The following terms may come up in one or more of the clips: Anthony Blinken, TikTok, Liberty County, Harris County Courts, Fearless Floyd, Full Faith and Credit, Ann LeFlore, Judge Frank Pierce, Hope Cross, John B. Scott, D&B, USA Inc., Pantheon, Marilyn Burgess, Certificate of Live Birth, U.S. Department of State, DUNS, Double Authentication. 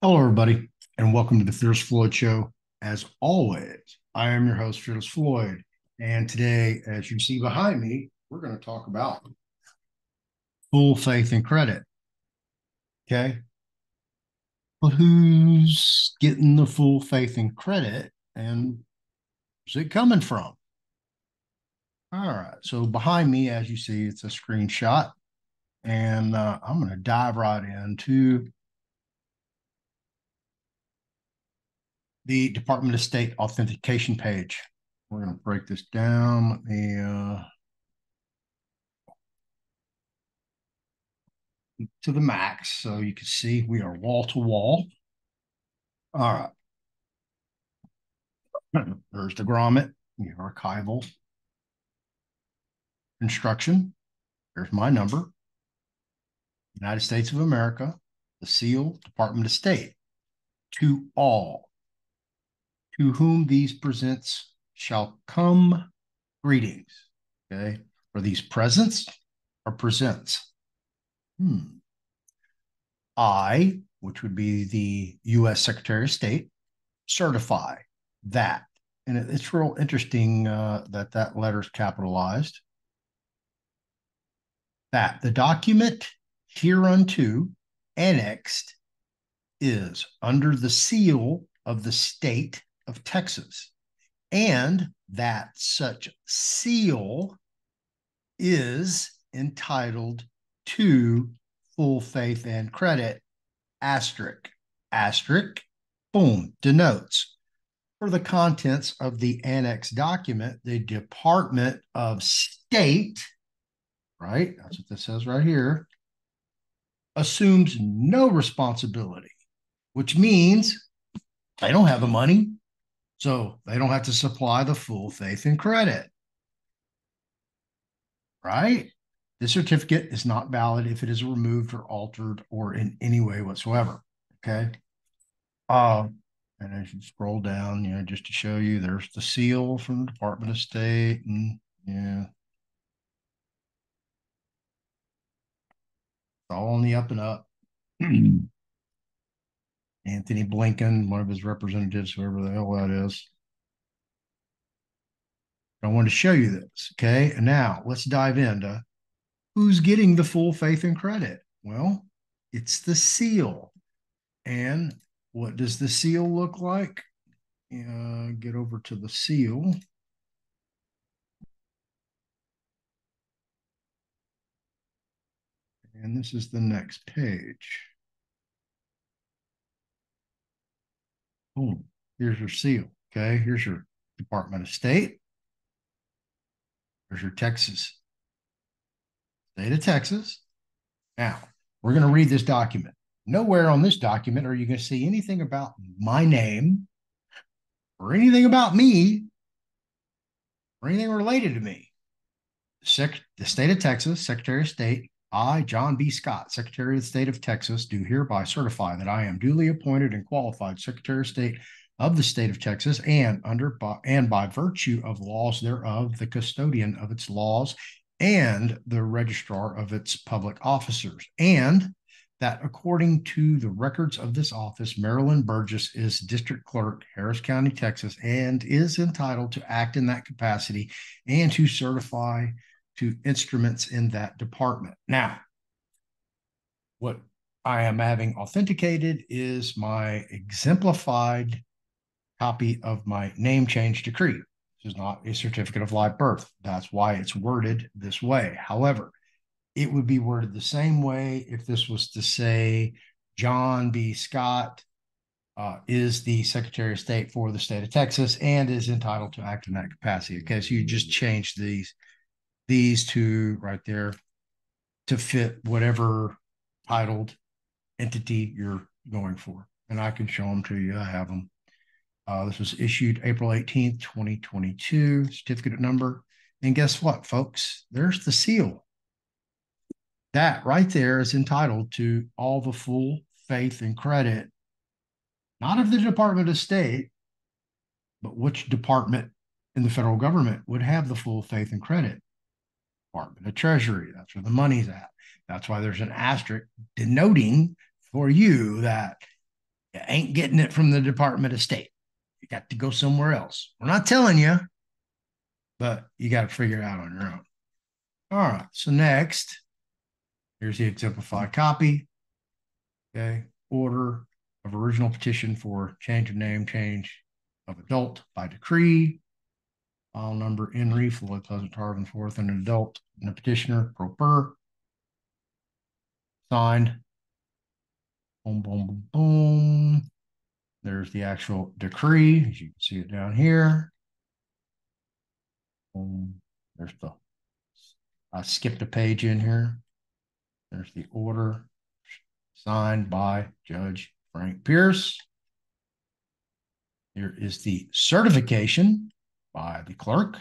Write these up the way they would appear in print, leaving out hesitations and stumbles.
Hello, everybody, and welcome to the Fearless Floyd Show. As always, I am your host, Fearless Floyd, and today, as you see behind me, we're going to talk about full faith and credit, okay? But who's getting the full faith and credit, and where's it coming from? All right, so behind me, as you see, it's a screenshot, and I'm going to dive right into the Department of State authentication page. We're going to break this down. Let me to the max so you can see we are wall to wall. All right. There's the grommet, the archival instruction. There's my number, United States of America, the seal, Department of State, to all. To whom these presents shall come greetings, okay? Are these presents or presents? I, which would be the U.S. Secretary of State, certify that. And it's real interesting that that letter's capitalized. That the document hereunto annexed is under the seal of the state of Texas, and that such seal is entitled to full faith and credit, asterisk, asterisk, boom, denotes. For the contents of the annex document, the Department of State, right, that's what this says right here, assumes no responsibility, which means they don't have the money. So they don't have to supply the full faith and credit, right? This certificate is not valid if it is removed or altered or in any way whatsoever, okay? And as you scroll down, you know, just to show you, there's the seal from the Department of State, and yeah, it's all on the up and up. Anthony Blinken, one of his representatives, whoever the hell that is. I want to show you this, okay? And now let's dive into who's getting the full faith and credit. Well, it's the seal. And what does the seal look like? Get over to the seal. And this is the next page. Here's your seal, okay? Here's your Department of State. Here's your Texas, state of Texas. Now, we're going to read this document. Nowhere on this document are you going to see anything about my name or anything about me or anything related to me. The state of Texas, Secretary of State, I, John B. Scott, Secretary of the State of Texas, do hereby certify that I am duly appointed and qualified Secretary of State of the State of Texas and by virtue of laws thereof, the custodian of its laws and the registrar of its public officers, and that according to the records of this office, Marilyn Burgess is District Clerk, Harris County, Texas, and is entitled to act in that capacity and to certify to instruments in that department. Now, what I am having authenticated is my exemplified copy of my name change decree. This is not a certificate of live birth. That's why it's worded this way. However, it would be worded the same way if this was to say John B. Scott is the Secretary of State for the state of Texas and is entitled to act in that capacity. Okay, so you just change these two right there to fit whatever titled entity you're going for. And I can show them to you. I have them. This was issued April 18th, 2022, certificate number. And guess what, folks? There's the seal. That right there is entitled to all the full faith and credit, not of the Department of State, but which department in the federal government would have the full faith and credit? Department of Treasury. That's where the money's at. That's why there's an asterisk denoting for you that You ain't getting it from the Department of State. You got to go somewhere else. We're not telling you, but you got to figure it out on your own. All right. So next, here's the exemplified copy. Okay. Order of original petition for change of name, change of adult by decree. File number Henry Floyd Pleasant Tarvin IV, an adult and a petitioner pro per. Signed. Boom, boom, boom, boom. There's the actual decree, as you can see it down here. There's the, I skipped a page in here. There's the order signed by Judge Frank Pierce. Here is the certification by the clerk.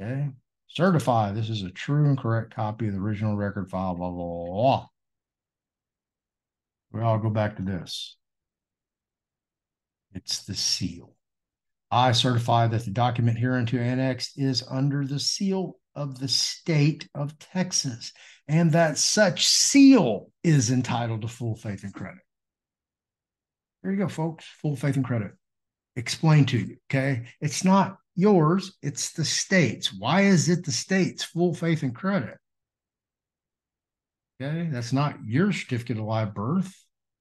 Okay. Certify this is a true and correct copy of the original record file, blah, blah, blah, blah. We all go back to this. It's the seal. I certify that the document hereunto annexed is under the seal of the state of Texas, and that such seal is entitled to full faith and credit. There you go, folks. Full faith and credit. Explained to you, okay? It's not yours. It's the state's. Why is it the state's full faith and credit? Okay, that's not your certificate of live birth.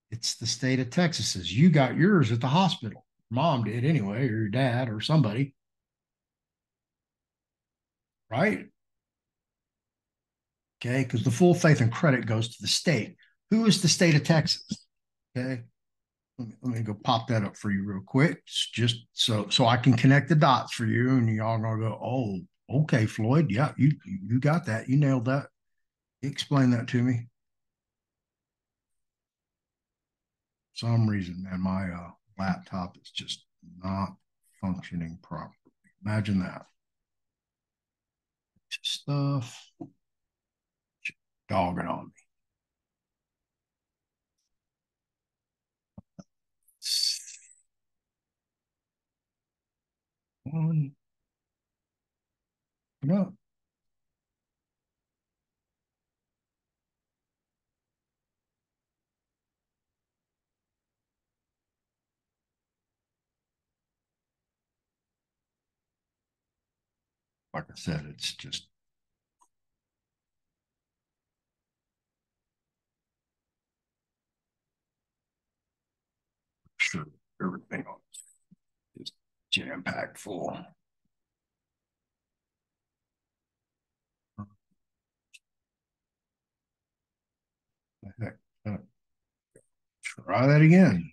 It's the state of Texas's. You got yours at the hospital. Mom did anyway, or your dad, or somebody. Right? Okay, because the full faith and credit goes to the state. Who is the state of Texas? Okay, let me go pop that up for you real quick, just so I can connect the dots for you, and y'all gonna go, oh, okay, Floyd, yeah, you got that, you nailed that. Explain that to me. For some reason, man, my laptop is just not functioning properly. Imagine that. Stuff just dogging on me. One. No. Like I said, it's just sure everything on is jam-packed full. Try that again.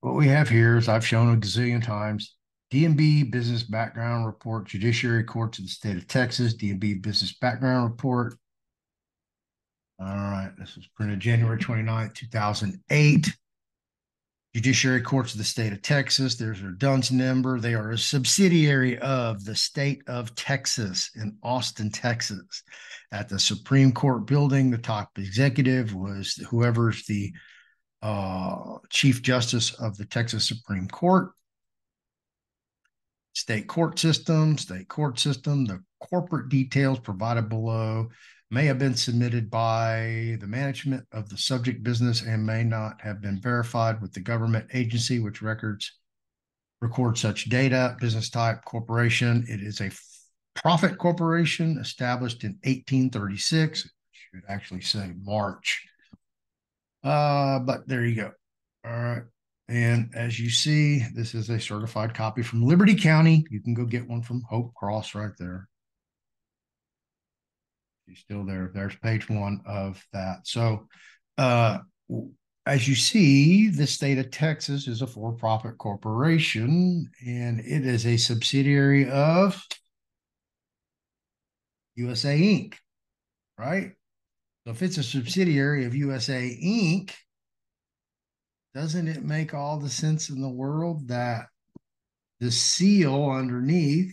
What we have here is, I've shown a gazillion times, D&B Business Background Report, Judiciary Courts of the State of Texas, D&B Business Background Report. All right, this was printed January 29, 2008. Judiciary Courts of the State of Texas, there's their DUNS number. They are a subsidiary of the State of Texas in Austin, Texas. At the Supreme Court building, the top executive was whoever's the Chief Justice of the Texas Supreme Court. State court system. The corporate details provided below may have been submitted by the management of the subject business and may not have been verified with the government agency which records such data. Business type, corporation. It is a profit corporation established in 1836. It should actually say March. But there you go. All right. And as you see, this is a certified copy from Liberty County. You can go get one from Hope Cross right there. She's still there. There's page one of that. So as you see, the state of Texas is a for-profit corporation, and it is a subsidiary of USA Inc., right? So if it's a subsidiary of USA Inc., doesn't it make all the sense in the world that the seal underneath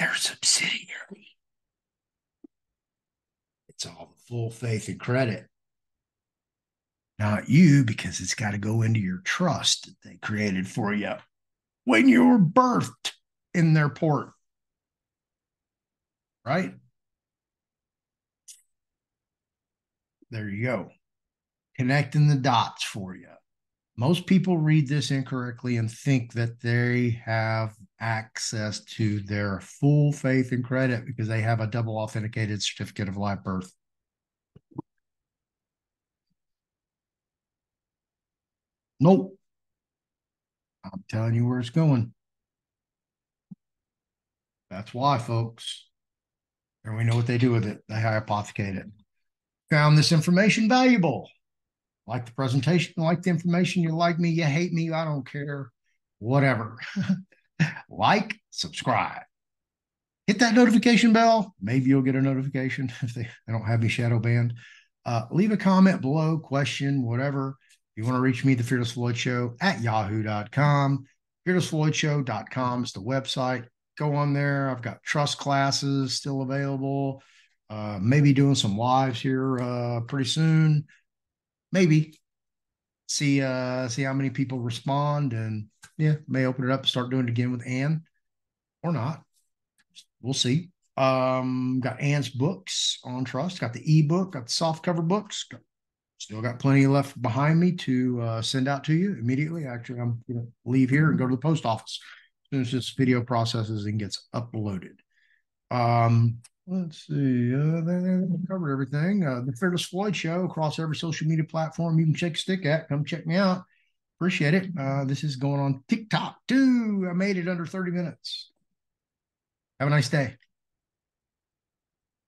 they're subsidiary. It's all full faith and credit. Not you, because it's got to go into your trust that they created for you when you were birthed in their port. Right? There you go. Connecting the dots for you. Most people read this incorrectly and think that they have access to their full faith and credit because they have a double authenticated certificate of live birth. Nope. I'm telling you where it's going. That's why, folks. And we know what they do with it. They hypothecate it. Found this information valuable. Like the presentation, like the information, you like me, you hate me, I don't care, whatever. Like, subscribe. Hit that notification bell. Maybe you'll get a notification if they don't have me shadow banned. Leave a comment below, question, whatever. If you want to reach me, the Fearless Floyd Show at yahoo.com. FearlessFloydShow.com is the website. Go on there. I've got trust classes still available. Maybe doing some lives here pretty soon. Maybe see how many people respond, and yeah, may open it up and start doing it again with Ann or not. We'll see. Got Ann's books on trust. Got the ebook. Got the soft cover books. Still got plenty left behind me to send out to you immediately. Actually, I'm going to leave here and go to the post office as soon as this video processes and gets uploaded. Let's see. They covered everything. The Fearless Floyd Show across every social media platform you can shake a stick at. Come check me out. Appreciate it. This is going on TikTok too. I made it under 30 minutes. Have a nice day.